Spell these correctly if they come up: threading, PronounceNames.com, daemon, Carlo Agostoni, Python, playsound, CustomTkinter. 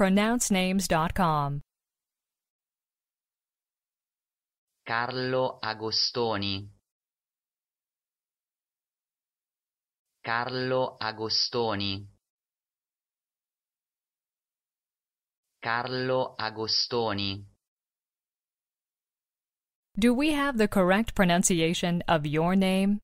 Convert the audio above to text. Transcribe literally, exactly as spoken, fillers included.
Pronounce Names dot com. Carlo Agostoni. Carlo Agostoni. Carlo Agostoni. Do we have the correct pronunciation of your name?